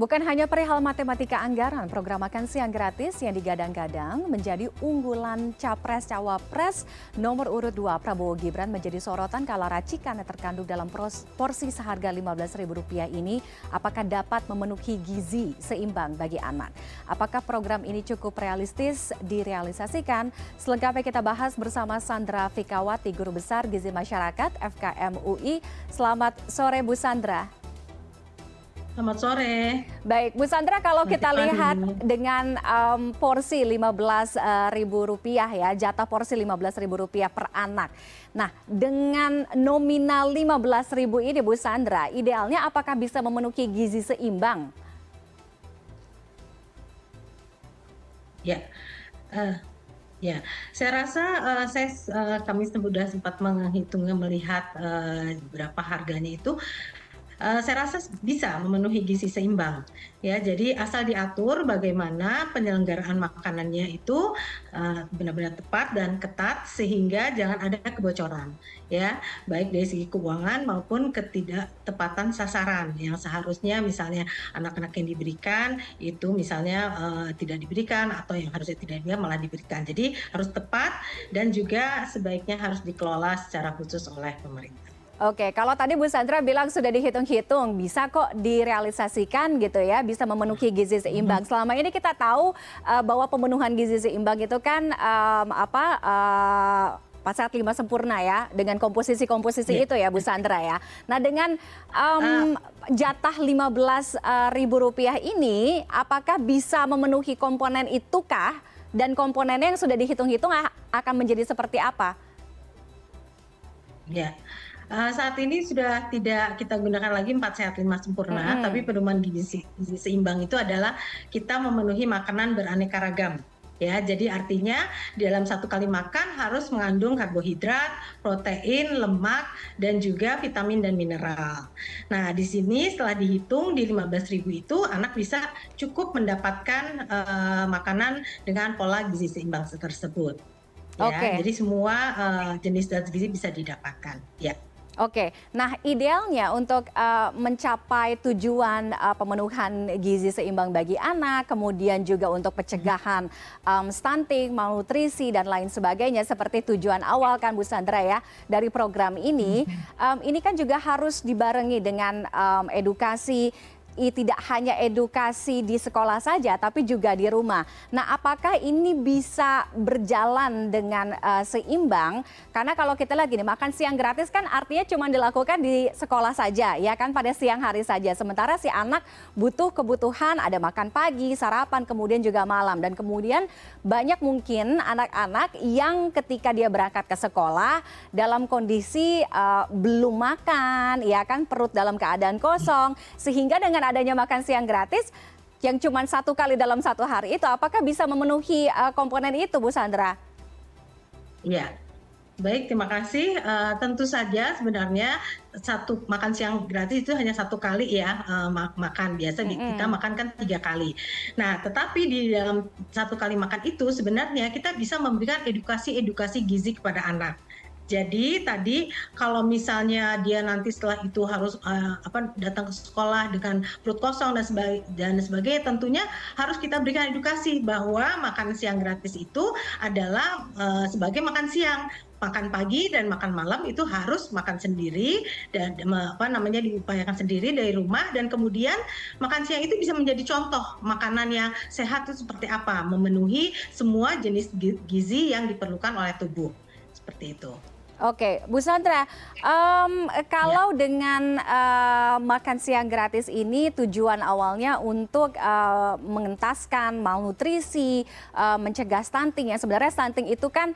Bukan hanya perihal matematika anggaran, program makan siang gratis yang digadang-gadang menjadi unggulan Capres-Cawapres nomor urut 2 Prabowo Gibran menjadi sorotan kala racikan yang terkandung dalam porsi seharga Rp15.000 ini apakah dapat memenuhi gizi seimbang bagi anak. Apakah program ini cukup realistis direalisasikan? Selengkapnya kita bahas bersama Sandra Fikawati, Guru Besar Gizi Masyarakat FKM UI. Selamat sore Bu Sandra. Selamat sore. Baik, Bu Sandra, kalau kita lihat dengan porsi Rp15.000 ya, jatah porsi Rp15.000 per anak. Nah, dengan nominal Rp15.000 ini Bu Sandra, idealnya apakah bisa memenuhi gizi seimbang? Ya, ya, saya rasa kami sudah sempat menghitung melihat berapa harganya itu. Saya rasa bisa memenuhi gizi seimbang, ya. Jadi asal diatur bagaimana penyelenggaraan makanannya itu benar-benar tepat dan ketat sehingga jangan ada kebocoran, ya. Baik dari segi keuangan maupun ketidaktepatan sasaran yang seharusnya misalnya anak-anak yang diberikan itu misalnya tidak diberikan atau yang harusnya tidak diberikan malah diberikan. Jadi harus tepat dan juga sebaiknya harus dikelola secara khusus oleh pemerintah. Oke, kalau tadi Bu Sandra bilang sudah dihitung-hitung, bisa kok direalisasikan gitu ya, bisa memenuhi gizi seimbang. Selama ini kita tahu bahwa pemenuhan gizi seimbang itu kan pasal 5 sempurna ya, dengan komposisi-komposisi itu ya Bu Sandra ya. Nah dengan jatah Rp15.000 ini, apakah bisa memenuhi komponen itukah dan komponennya yang sudah dihitung-hitung akan menjadi seperti apa? Ya. Saat ini sudah tidak kita gunakan lagi 4 sehat 5 sempurna, tapi pedoman gizi seimbang itu adalah kita memenuhi makanan beraneka ragam. Ya, jadi artinya di dalam satu kali makan harus mengandung karbohidrat, protein, lemak, dan juga vitamin dan mineral. Nah, di sini setelah dihitung di 15.000 itu anak bisa cukup mendapatkan makanan dengan pola gizi seimbang tersebut. Ya, jadi semua jenis zat gizi bisa didapatkan. Ya. Oke, nah idealnya untuk mencapai tujuan pemenuhan gizi seimbang bagi anak, kemudian juga untuk pencegahan stunting, malnutrisi, dan lain sebagainya, seperti tujuan awal kan Bu Sandra ya, dari program ini kan juga harus dibarengi dengan edukasi, tidak hanya edukasi di sekolah saja, tapi juga di rumah. Nah, apakah ini bisa berjalan dengan seimbang? Karena kalau kita lihat gini, makan siang gratis kan artinya cuma dilakukan di sekolah saja, ya kan pada siang hari saja. Sementara si anak butuh kebutuhan, ada makan pagi, sarapan, kemudian juga malam. Dan kemudian banyak mungkin anak-anak yang ketika dia berangkat ke sekolah dalam kondisi belum makan, ya kan perut dalam keadaan kosong, sehingga dengan adanya makan siang gratis yang cuma 1 kali dalam 1 hari itu, apakah bisa memenuhi komponen itu Bu Sandra? Iya, baik, terima kasih. Tentu saja sebenarnya satu makan siang gratis itu hanya 1 kali ya, makan biasa kita makan kan 3 kali. Nah, tetapi di dalam 1 kali makan itu sebenarnya kita bisa memberikan edukasi gizi kepada anak. Jadi tadi kalau misalnya dia nanti setelah itu harus datang ke sekolah dengan perut kosong dan sebagainya, tentunya harus kita berikan edukasi bahwa makan siang gratis itu adalah sebagai makan siang. Makan pagi dan makan malam itu harus makan sendiri dan diupayakan sendiri dari rumah, dan kemudian makan siang itu bisa menjadi contoh makanan yang sehat itu seperti apa, memenuhi semua jenis gizi yang diperlukan oleh tubuh. Seperti itu. Oke, Bu Sandra, kalau dengan makan siang gratis ini tujuan awalnya untuk mengentaskan malnutrisi, mencegah stunting ya. Sebenarnya stunting itu kan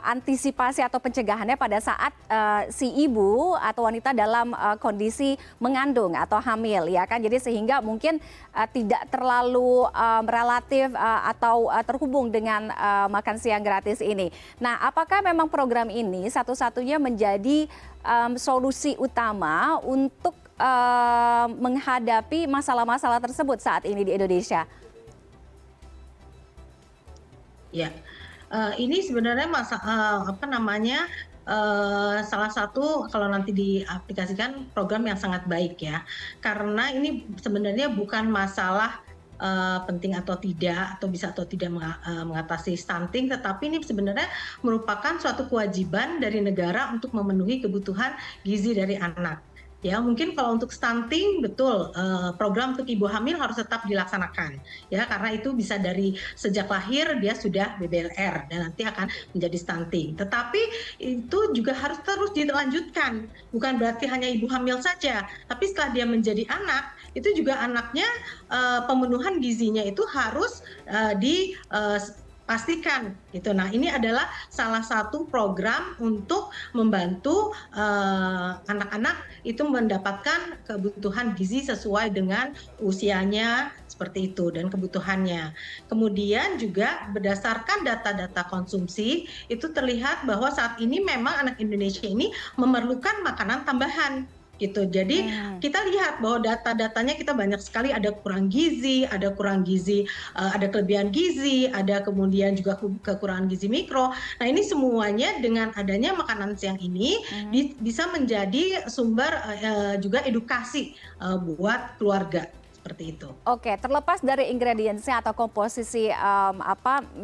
antisipasi atau pencegahannya pada saat si ibu atau wanita dalam kondisi mengandung atau hamil ya kan. Jadi sehingga mungkin tidak terlalu relatif atau terhubung dengan makan siang gratis ini. Nah, apakah memang program ini satu-satunya menjadi solusi utama untuk menghadapi masalah-masalah tersebut saat ini di Indonesia? Ya, ini sebenarnya salah satu kalau nanti diaplikasikan program yang sangat baik ya, karena ini sebenarnya bukan masalah penting atau tidak, atau bisa atau tidak mengatasi stunting, tetapi ini sebenarnya merupakan suatu kewajiban dari negara untuk memenuhi kebutuhan gizi dari anak. Ya, mungkin kalau untuk stunting betul program untuk ibu hamil harus tetap dilaksanakan ya, karena itu bisa dari sejak lahir dia sudah BBLR dan nanti akan menjadi stunting. Tetapi itu juga harus terus dilanjutkan, bukan berarti hanya ibu hamil saja, tapi setelah dia menjadi anak itu juga anaknya pemenuhan gizinya itu harus dipastikan gitu. Nah, ini adalah salah satu program untuk membantu anak-anak itu mendapatkan kebutuhan gizi sesuai dengan usianya seperti itu dan kebutuhannya. Kemudian juga berdasarkan data-data konsumsi itu terlihat bahwa saat ini memang anak Indonesia ini memerlukan makanan tambahan gitu. Jadi kita lihat bahwa data-datanya kita banyak sekali, ada kurang gizi, ada kelebihan gizi, ada kemudian juga kekurangan gizi mikro. Nah, ini semuanya dengan adanya makanan siang ini bisa menjadi sumber juga edukasi buat keluarga. Seperti itu. Oke, terlepas dari ingredients-nya atau komposisi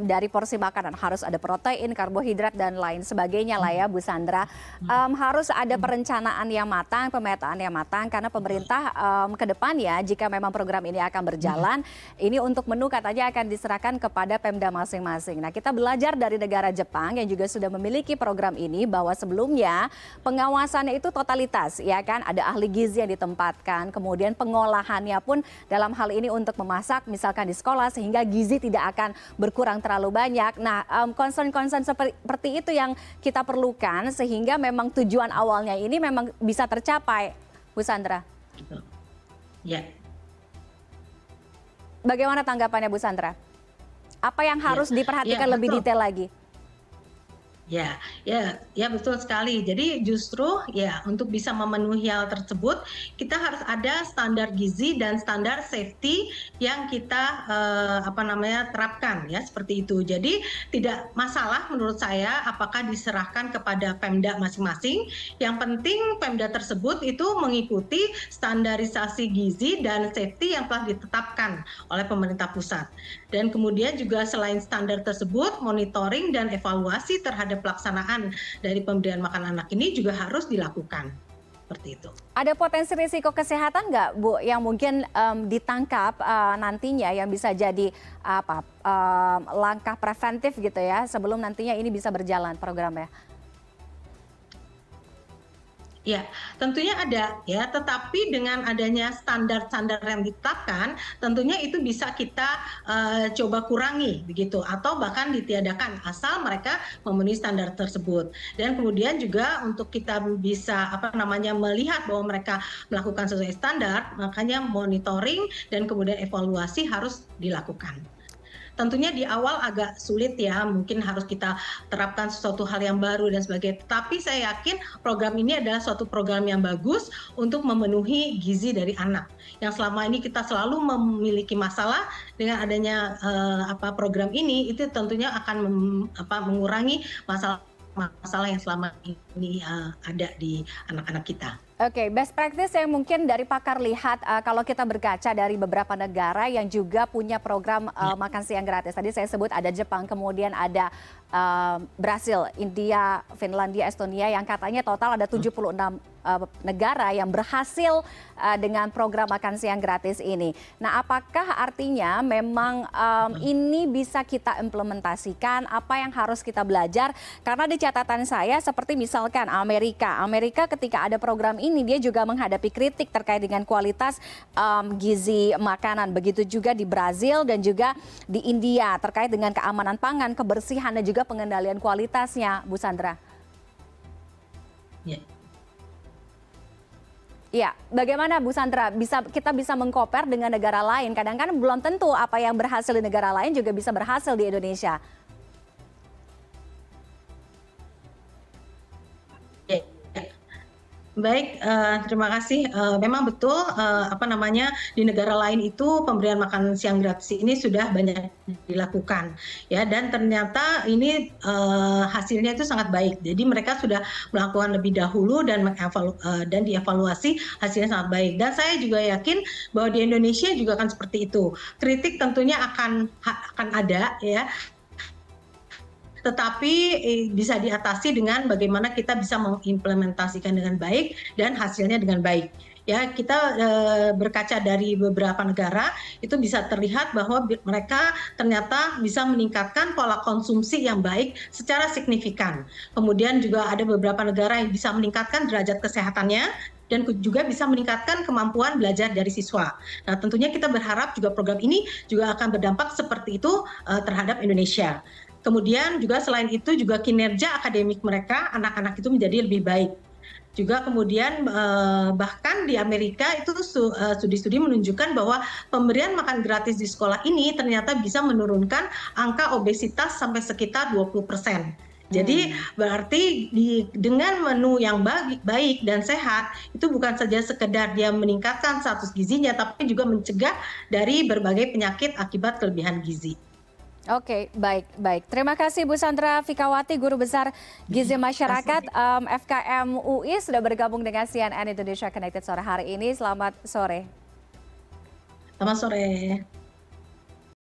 dari porsi makanan harus ada protein, karbohidrat dan lain sebagainya lah ya Bu Sandra. Harus ada perencanaan yang matang, pemetaan yang matang, karena pemerintah ke depan ya jika memang program ini akan berjalan, ini untuk menu katanya akan diserahkan kepada Pemda masing-masing. Nah, kita belajar dari negara Jepang yang juga sudah memiliki program ini, bahwa sebelumnya pengawasannya itu totalitas ya kan, ada ahli gizi yang ditempatkan, kemudian pengolahannya pun dalam hal ini untuk memasak misalkan di sekolah sehingga gizi tidak akan berkurang terlalu banyak. Nah, concern-concern seperti itu yang kita perlukan sehingga memang tujuan awalnya ini memang bisa tercapai, Bu Sandra. Ya. Bagaimana tanggapannya Bu Sandra? Apa yang harus diperhatikan lebih detail lagi? Ya, betul sekali. Jadi justru ya untuk bisa memenuhi hal tersebut kita harus ada standar gizi dan standar safety yang kita terapkan ya seperti itu. Jadi tidak masalah menurut saya apakah diserahkan kepada Pemda masing-masing. Yang penting Pemda tersebut itu mengikuti standarisasi gizi dan safety yang telah ditetapkan oleh pemerintah pusat. Dan kemudian juga selain standar tersebut, monitoring dan evaluasi terhadap pelaksanaan dari pemberian makan anak ini juga harus dilakukan seperti itu. Ada potensi risiko kesehatan nggak Bu yang mungkin ditangkap nantinya yang bisa jadi langkah preventif gitu ya sebelum nantinya ini bisa berjalan programnya? Ya, tentunya ada ya, tetapi dengan adanya standar-standar yang ditetapkan, tentunya itu bisa kita coba kurangi begitu, atau bahkan ditiadakan asal mereka memenuhi standar tersebut. Dan kemudian juga untuk kita bisa melihat bahwa mereka melakukan sesuai standar, makanya monitoring dan kemudian evaluasi harus dilakukan. Tentunya di awal agak sulit ya, mungkin harus kita terapkan sesuatu hal yang baru dan sebagainya. Tapi saya yakin program ini adalah suatu program yang bagus untuk memenuhi gizi dari anak. Yang selama ini kita selalu memiliki masalah dengan adanya program ini, itu tentunya akan mengurangi masalah yang selama ini ada di anak-anak kita. Oke, best practice yang mungkin dari pakar lihat kalau kita berkaca dari beberapa negara yang juga punya program makan siang gratis. Tadi saya sebut ada Jepang, kemudian ada Brasil, India, Finlandia, Estonia yang katanya total ada 76 negara yang berhasil dengan program makan siang gratis ini. Nah, apakah artinya memang ini bisa kita implementasikan? Apa yang harus kita belajar? Karena di catatan saya seperti misalkan Amerika ketika ada program ini dia juga menghadapi kritik terkait dengan kualitas gizi makanan. Begitu juga di Brazil dan juga di India terkait dengan keamanan pangan, kebersihan dan juga pengendalian kualitasnya, Bu Sandra. Ya, bagaimana Bu Sandra kita bisa mengkompar dengan negara lain? Kadang-kadang belum tentu apa yang berhasil di negara lain juga bisa berhasil di Indonesia. Baik, terima kasih. Memang betul di negara lain itu pemberian makan siang gratis ini sudah banyak dilakukan ya, dan ternyata ini hasilnya itu sangat baik. Jadi mereka sudah melakukan lebih dahulu dan dievaluasi hasilnya sangat baik. Dan saya juga yakin bahwa di Indonesia juga akan seperti itu. Kritik tentunya akan ada ya. Tetapi bisa diatasi dengan bagaimana kita bisa mengimplementasikan dengan baik dan hasilnya dengan baik. Ya, kita berkaca dari beberapa negara itu bisa terlihat bahwa mereka ternyata bisa meningkatkan pola konsumsi yang baik secara signifikan. Kemudian juga ada beberapa negara yang bisa meningkatkan derajat kesehatannya dan juga bisa meningkatkan kemampuan belajar dari siswa. Nah, tentunya kita berharap juga program ini juga akan berdampak seperti itu terhadap Indonesia. Kemudian juga selain itu juga kinerja akademik mereka, anak-anak itu menjadi lebih baik. Juga kemudian bahkan di Amerika itu studi-studi menunjukkan bahwa pemberian makan gratis di sekolah ini ternyata bisa menurunkan angka obesitas sampai sekitar 20%. Jadi berarti dengan menu yang baik dan sehat itu bukan saja sekedar dia meningkatkan status gizinya, tapi juga mencegah dari berbagai penyakit akibat kelebihan gizi. Oke, baik. Terima kasih Bu Sandra Fikawati, Guru Besar Gizi Masyarakat FKM UI sudah bergabung dengan CNN Indonesia Connected sore hari ini. Selamat sore. Selamat sore.